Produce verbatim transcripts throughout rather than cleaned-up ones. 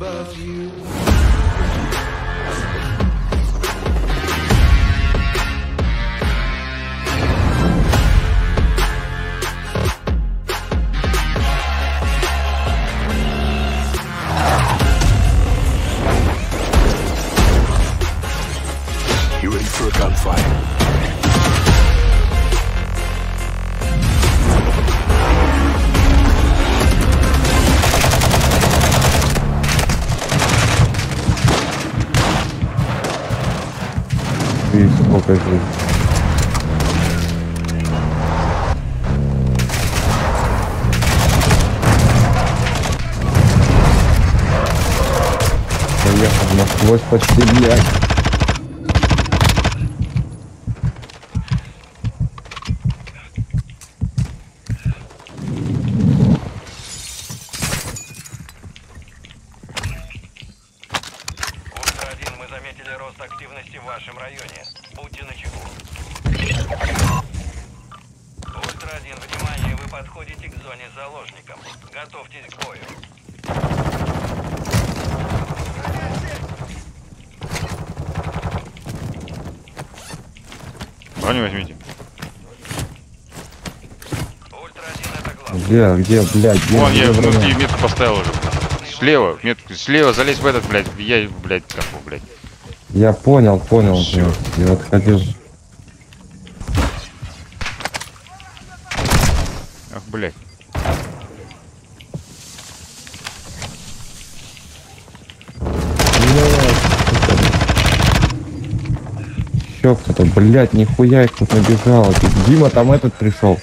above you. You ready for a gunfight? Покажи. Поехал насквозь почти, блядь. Ультра-один, мы заметили рост активности в вашем районе. Будьте начеку. Ультра-один, внимание, вы подходите к зоне заложников. Готовьтесь к бою. Броню возьмите. Ультра-один, это главное. Где, где, блядь, где? Вон, я внутри метку поставил уже. Слева, метку, слева, залезь в этот, блядь. Я, блядь, как его, блядь. Я понял, понял. Я отходил. Ах, блядь. Еще кто-то, блядь, нихуя их тут набежало. Дима, там этот пришел.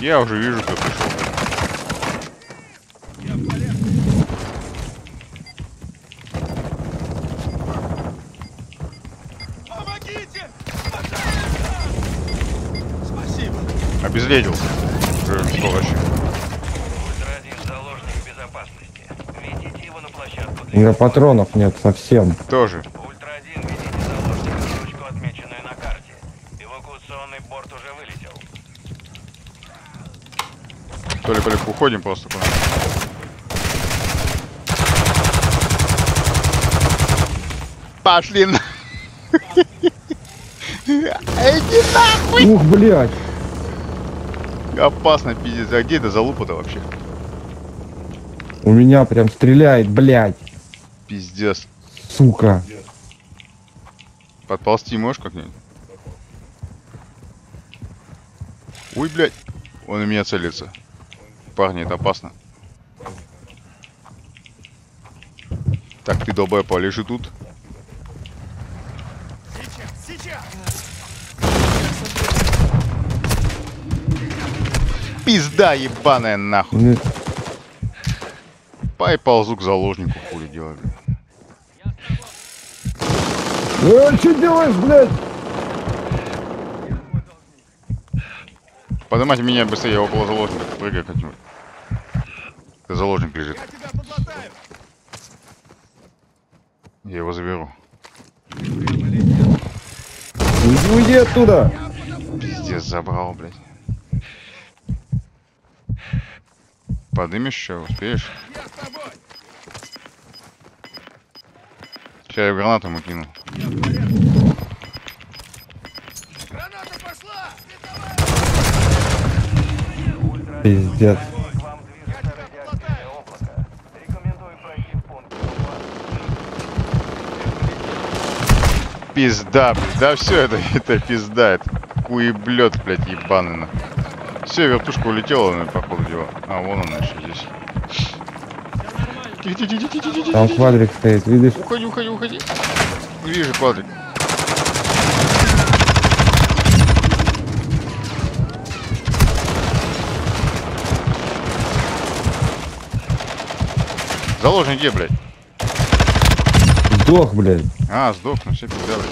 Я уже вижу, кто пришел. Обезледил. Что вообще? Ультра-один, заложник в безопасности. Ведите его на площадку. У меня патронов нет совсем. Тоже. Ультра-один, ведите заложника в точку, отмеченную на карте. Эвакуационный борт уже вылетел. Толик, Толик, уходим просто. Пошли на... Иди нахуй! Ух, блядь! Опасно, пиздец. А где это залупа-то вообще? У меня прям стреляет, блядь. Пиздец. Сука. Подползти можешь как-нибудь? Ой, блядь. Он у меня целится. Парни, это опасно. Так, ты долбоеб, лежи тут. Пизда ебаная нахуй. Нет. Пай ползу к заложнику, хули делали. Э, что делаешь, блядь? Поднимайте меня быстрее, я около заложника. Прыгай как-нибудь. Заложник лежит. Я его заберу. Не уйди оттуда! Пиздец, забрал, блядь. Подымешь еще, успеешь? Сейчас я гранату ему кину. Граната пошла! Пиздец. Пизда, блядь. Да все это, это пизда. Это куеблет, блядь, ебаный нахуй. Все, вертушка улетела, походу дела. А, вон она еще здесь. Тихо, тихо, тихо, тихо, тихо. Там квадрик стоит, видишь? Уходи, уходи, уходи. Вижу квадрик. Заложник где, блядь? Сдох, блядь. А, сдох, ну все пизда, блядь.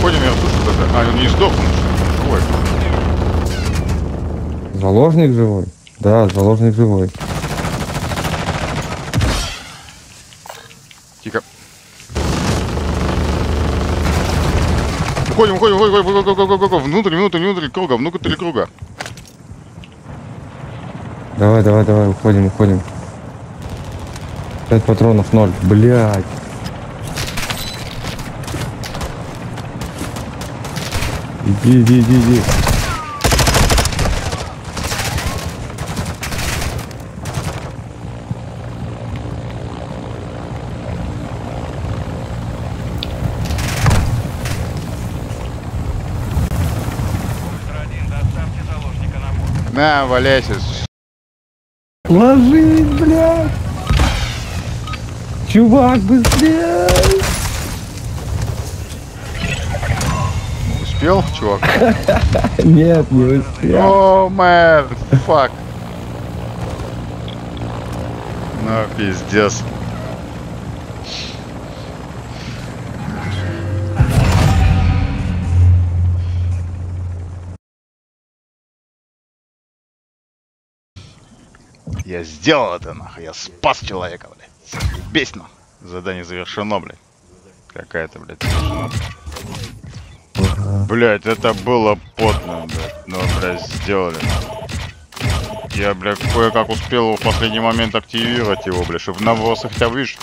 Ходим, я слышу тогда. А, он не сдох, он живой. Заложник живой? Да, заложник живой. Тихо. Уходим, уходим, уходим, уходим, уходим, уходим. Внутрь, внутрь, внутрь круга, внутрь круга. Давай, давай, давай, уходим, уходим. Пять патронов, ноль. Блядь. Иди, иди, иди, иди. На, валяйся. Ложись, блядь. Чувак, быстрее. Успел, чувак? Нет, не успел. О, мэн, фак. Ну, пиздец. Я сделал это, нахуй, я спас человека, блядь. Ебесь, нахуй. Задание завершено, блядь. Какая-то, блядь, завершена. Блядь, это было потно, блядь. Ну, блядь, сделали. Я, блядь, кое-как успел в последний момент активировать его, блядь. Чтобы на волосах тебя, видишь,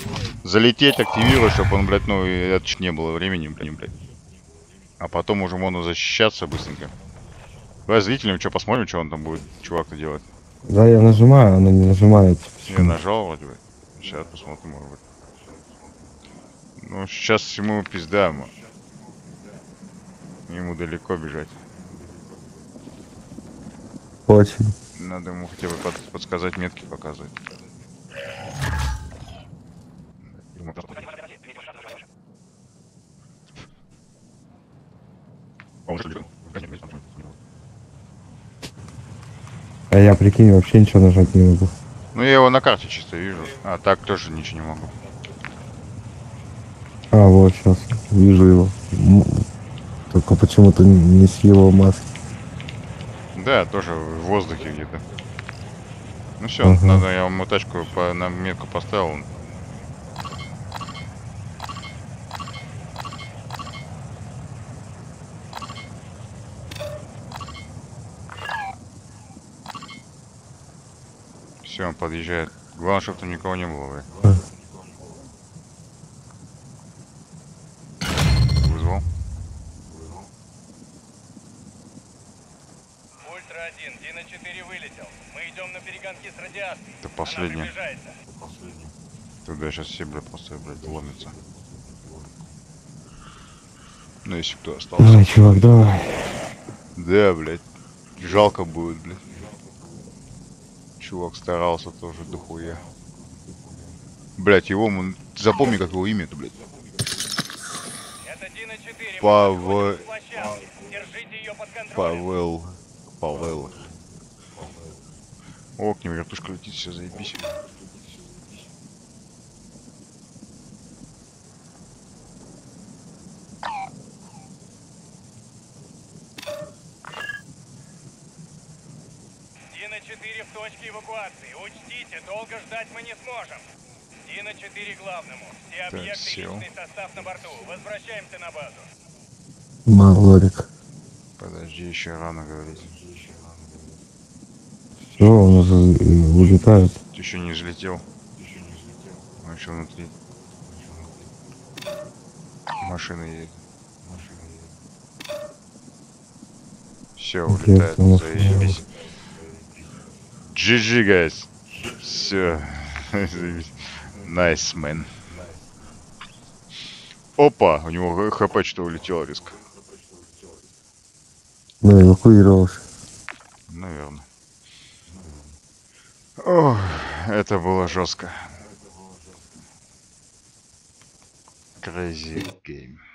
залететь, активировать, чтобы он, блядь, ну, это ж не было времени, блядь. А потом уже можно защищаться быстренько. Давай зрителям что, посмотрим, что он там будет, чувак-то делать. Да, я нажимаю, она не нажимает. Я нажал вроде бы. Сейчас посмотрим, может быть. Ну, сейчас ему пизда. Ему далеко бежать. Очень. Надо ему хотя бы под, подсказать, метки показывать. А я, прикинь, вообще ничего нажать не могу. Ну я его на карте чисто вижу. А так тоже ничего не могу. А вот сейчас вижу его. Только почему-то не с его маски. Да, тоже в воздухе где-то. Ну все, ага. Надо, я ему тачку по, на метку поставил. Все, он подъезжает. Главное, чтобы там никого не было. Вызвал. Ультра один, Дина четыре вылетел. Мы идем на перегонки с радиацией. Это последний. Туда сейчас все, блядь, просто, блядь, ломятся. Ну, если кто остался. Давай, чувак, давай. Да, блядь. Жалко будет, блядь. Чувак старался тоже дохуя. Блять, его мы... Запомни, как его имя-то, блядь. Павел... Павел... Павел. О, к нему вертушка летит, все, заебись. Дина четыре в точке эвакуации. Учтите, долго ждать мы не сможем. Дина четыре главному. Все объекты и личный состав на борту. Возвращаемся на базу. Малорик. Подожди, еще рано говорить. Все, он уже улетает. Ты еще не взлетел. Он еще внутри. Машина едет. Все, улетает. Заебись. джи джи, guys. Все. Nice, man. Опа, у него хп что-то улетело резко. Да, эвакуировался. Наверное. Ох, это было жестко. Crazy game.